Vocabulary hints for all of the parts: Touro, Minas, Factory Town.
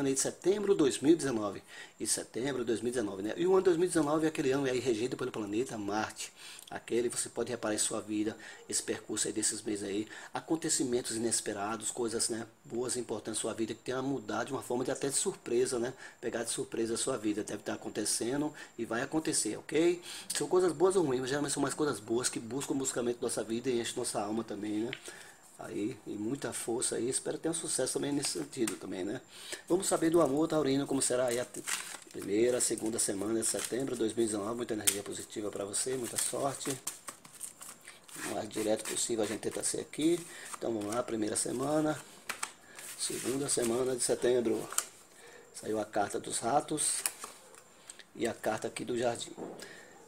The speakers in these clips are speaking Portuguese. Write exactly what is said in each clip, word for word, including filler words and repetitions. ano é de setembro de dois mil e dezenove. E setembro de dois mil e dezenove, né? E o ano dois mil e dezenove é aquele ano aí regido pelo planeta Marte. Aquele você pode reparar em sua vida, esse percurso aí desses meses aí. Acontecimentos inesperados, coisas, né, boas e importantes na sua vida, que tem a mudar de uma forma de até de surpresa, né? Pegar de surpresa a sua vida. Deve estar acontecendo e vai acontecer, ok? São coisas boas ou ruins, mas geralmente são mais coisas boas que buscam o buscamento da nossa vida e enchem nossa alma também, né? Aí, e muita força aí, espero ter um sucesso também nesse sentido também, né? Vamos saber do amor taurino, como será aí a primeira, segunda semana de setembro de dois mil e dezenove, muita energia positiva para você, muita sorte. O mais direto possível a gente tenta ser aqui, então vamos lá, primeira semana, segunda semana de setembro, saiu a carta dos ratos e a carta aqui do jardim.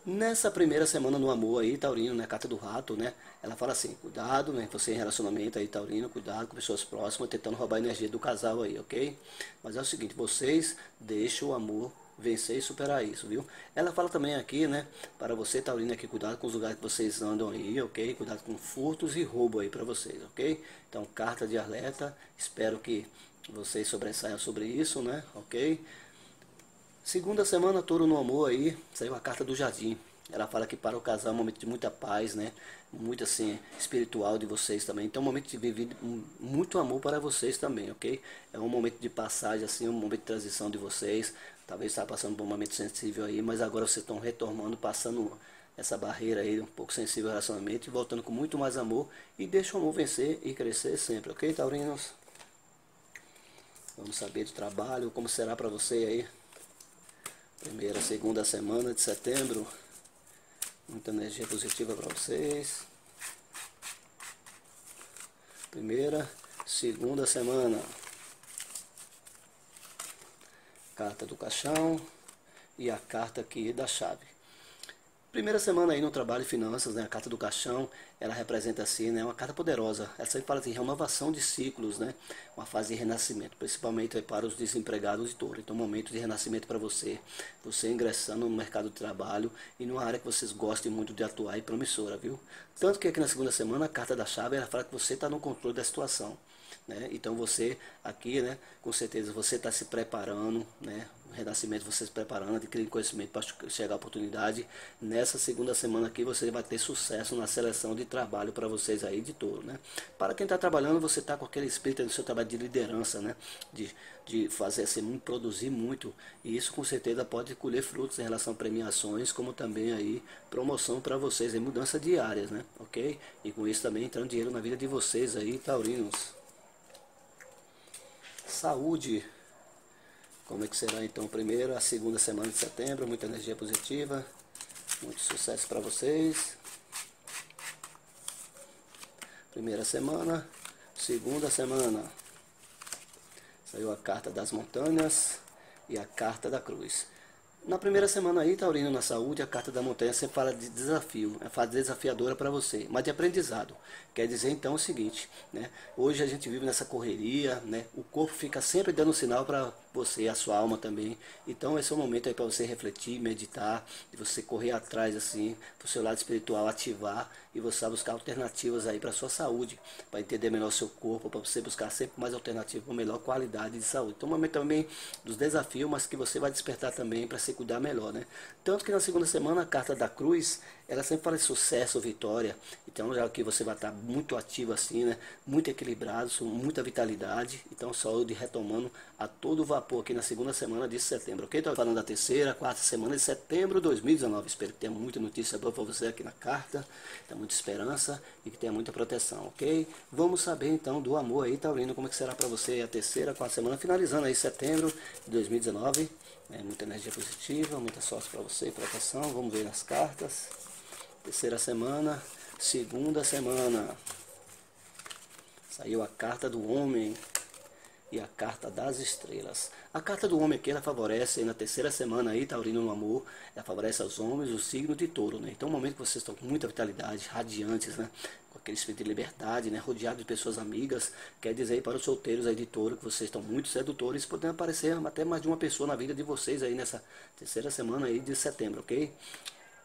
Nessa primeira semana no amor aí, taurino, né, carta do rato, né, ela fala assim, cuidado, né, você em relacionamento aí, taurino, cuidado com pessoas próximas, tentando roubar a energia do casal aí, ok? Mas é o seguinte, vocês deixam o amor vencer e superar isso, viu? Ela fala também aqui, né, para você, taurino, aqui, cuidado com os lugares que vocês andam aí, ok? Cuidado com furtos e roubo aí para vocês, ok? Então, carta de alerta, espero que vocês sobressaiam sobre isso, né, ok? Segunda semana, touro no amor aí, saiu a carta do jardim. Ela fala que para o casal é um momento de muita paz, né? Muito assim, espiritual de vocês também. Então é um momento de viver muito amor para vocês também, ok? É um momento de passagem, assim, um momento de transição de vocês. Talvez está passando por um momento sensível aí, mas agora vocês estão retomando, passando essa barreira aí, um pouco sensível ao relacionamento, e voltando com muito mais amor. E deixa o amor vencer e crescer sempre, ok, taurinos? Vamos saber do trabalho, como será para você aí. Primeira, segunda semana de setembro, muita energia positiva para vocês. Primeira, segunda semana, carta do caixão e a carta aqui da chave. Primeira semana aí no trabalho e finanças, né? A carta do caixão, ela representa assim, né? Uma carta poderosa. Ela sempre fala de renovação de ciclos, né? Uma fase de renascimento, principalmente para os desempregados de touro. Então, um momento de renascimento para você. Você ingressando no mercado de trabalho e numa área que vocês gostem muito de atuar e promissora, viu? Tanto que aqui na segunda semana, a carta da chave, ela fala que você está no controle da situação, né? Então, você aqui, né? Com certeza, você está se preparando, né? Renascimento, você se preparando, adquirindo conhecimento para chegar à oportunidade. Nessa segunda semana aqui você vai ter sucesso na seleção de trabalho para vocês aí de touro, né? Para quem está trabalhando, você está com aquele espírito no seu trabalho de liderança, né? De, de fazer assim, produzir muito. E isso com certeza pode colher frutos em relação a premiações, como também aí promoção para vocês, em mudança de áreas, né? Ok? E com isso também entrando dinheiro na vida de vocês aí, taurinos. Saúde. Como é que será então a primeira, a segunda semana de setembro? Muita energia positiva, muito sucesso para vocês. Primeira semana, segunda semana. Saiu a carta das montanhas e a carta da cruz. Na primeira semana aí, taurino, na saúde, a carta da montanha sempre fala de desafio, é fase desafiadora para você, mas de aprendizado. Quer dizer então o seguinte, né? Hoje a gente vive nessa correria, né? O corpo fica sempre dando um sinal para você, a sua alma também. Então esse é o momento aí para você refletir, meditar, de você correr atrás assim, para o seu lado espiritual ativar e você buscar alternativas aí para sua saúde, para entender melhor o seu corpo, para você buscar sempre mais alternativas para melhor qualidade de saúde. Então é um momento também dos desafios, mas que você vai despertar também para se cuidar melhor, né? Tanto que na segunda semana a carta da cruz, ela sempre fala de sucesso, vitória. Então já que você vai estar muito ativo assim, né? Muito equilibrado, com muita vitalidade. Então saúde retomando a todo vapor aqui na segunda semana de setembro, ok? Estou falando da terceira, quarta semana de setembro de dois mil e dezenove. Espero que tenha muita notícia boa para você aqui na carta, tenha muita esperança e que tenha muita proteção, ok? Vamos saber então do amor aí, taurino, como é que será para você a terceira, quarta semana, finalizando aí setembro de dois mil e dezenove. É muita energia positiva, muita sorte para você e proteção. Vamos ver as cartas. Terceira semana, segunda semana. Saiu a carta do homem e a carta das estrelas. A carta do homem aqui, ela favorece na terceira semana aí, taurino no amor, ela favorece aos homens, o signo de touro, né? Então é um momento que vocês estão com muita vitalidade, radiantes, né? Com aquele espírito de liberdade, né? Rodeado de pessoas amigas. Quer dizer aí para os solteiros aí de touro que vocês estão muito sedutores, podendo aparecer até mais de uma pessoa na vida de vocês aí nessa terceira semana aí de setembro, ok?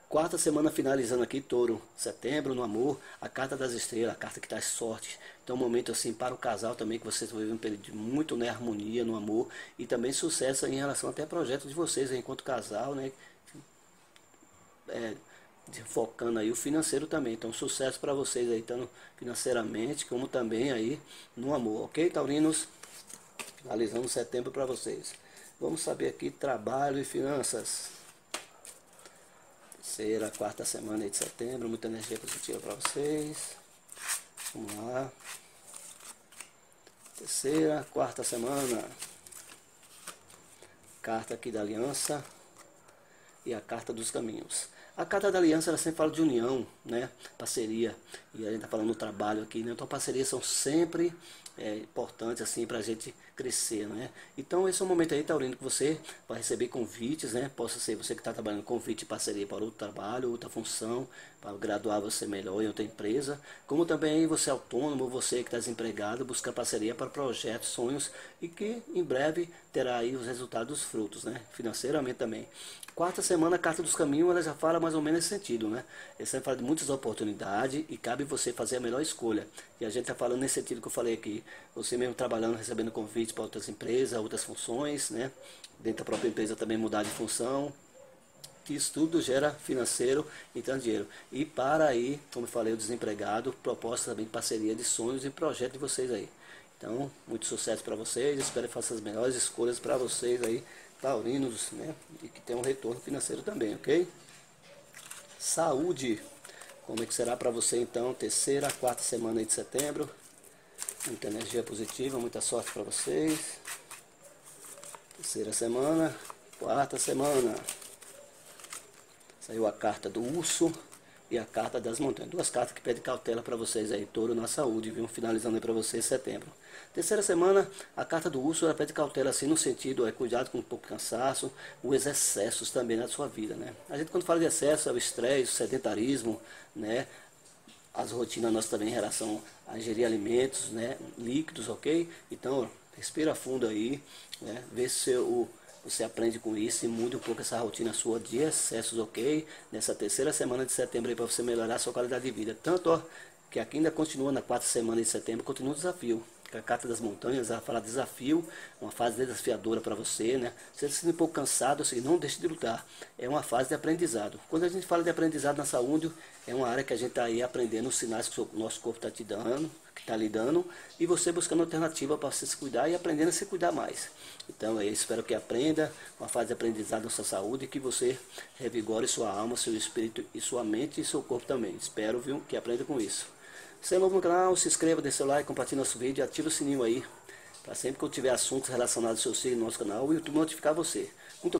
Quarta semana finalizando aqui, Touro. Setembro no amor, a carta das estrelas, a carta que traz sorte. Então um momento assim para o casal também, que vocês vão viver um período de muito, né, harmonia no amor. E também sucesso em relação até a projetos de vocês, né, enquanto casal, né? É, focando aí o financeiro também. Então sucesso para vocês aí, tanto financeiramente como também aí no amor. Ok, taurinos? Finalizando setembro para vocês. Vamos saber aqui trabalho e finanças. Terceira, quarta semana de setembro, muita energia positiva para vocês. Vamos lá. Terceira, quarta semana. Carta aqui da aliança e a carta dos caminhos. A carta da aliança, ela sempre fala de união, né? Parceria. E a gente está falando do trabalho aqui, né? Então parcerias são sempre é, importantes assim para a gente crescer, né? Então esse é o momento aí, taurino, que você vai receber convites, né? Possa ser você que está trabalhando, convite de parceria para outro trabalho, outra função, para graduar você melhor em outra empresa. Como também você é autônomo, você que está desempregado, busca parceria para projetos, sonhos, e que em breve terá aí os resultados, os frutos, né? Financeiramente também. Quarta semana, a carta dos caminhos, ela já fala mais ou menos nesse sentido, né? Ela sempre fala de muitas oportunidades e cabe você fazer a melhor escolha. E a gente está falando nesse sentido que eu falei aqui. Você mesmo trabalhando, recebendo convites para outras empresas, outras funções, né? Dentro da própria empresa também mudar de função. Isso tudo gera financeiro e tanto dinheiro. E para aí, como eu falei, o desempregado, proposta também de parceria de sonhos e projeto de vocês aí. Então, muito sucesso para vocês. Espero que façam as melhores escolhas para vocês aí, taurinos, né? E que tenham um retorno financeiro também, ok? Saúde. Como é que será para você então? Terceira, quarta semana de setembro. Muita energia positiva, muita sorte para vocês. Terceira semana, quarta semana. Saiu a carta do urso e a carta das montanhas. Duas cartas que pedem cautela para vocês aí, touro, na saúde, viu? Finalizando aí para vocês setembro. Terceira semana, a carta do urso, ela pede cautela assim, no sentido, é cuidado com um pouco de cansaço, os excessos também na sua vida, né? A gente quando fala de excesso, é o estresse, o sedentarismo, né? As rotinas nossas também em relação a ingerir alimentos, né? Líquidos, ok? Então, respira fundo aí, né? Vê se o... Você aprende com isso e muda um pouco essa rotina sua de excessos, ok? Nessa terceira semana de setembro aí, para você melhorar a sua qualidade de vida. Tanto, ó, que aqui ainda continua na quarta semana de setembro, continua o desafio. A carta das montanhas, ela fala desafio, uma fase desafiadora para você, né? Você se sente um pouco cansado, assim, não deixe de lutar. É uma fase de aprendizado. Quando a gente fala de aprendizado na saúde, é uma área que a gente está aí aprendendo os sinais que o nosso corpo está te dando, que está lhe dando, e você buscando alternativa para você se cuidar e aprendendo a se cuidar mais. Então, eu espero que aprenda, uma fase de aprendizado na sua saúde, e que você revigore sua alma, seu espírito e sua mente e seu corpo também. Espero, viu, que aprenda com isso. Se é novo no canal, se inscreva, deixe seu like, compartilhe nosso vídeo e ative o sininho aí, para sempre que eu tiver assuntos relacionados ao seu signo no nosso canal, o YouTube notificar você. Muito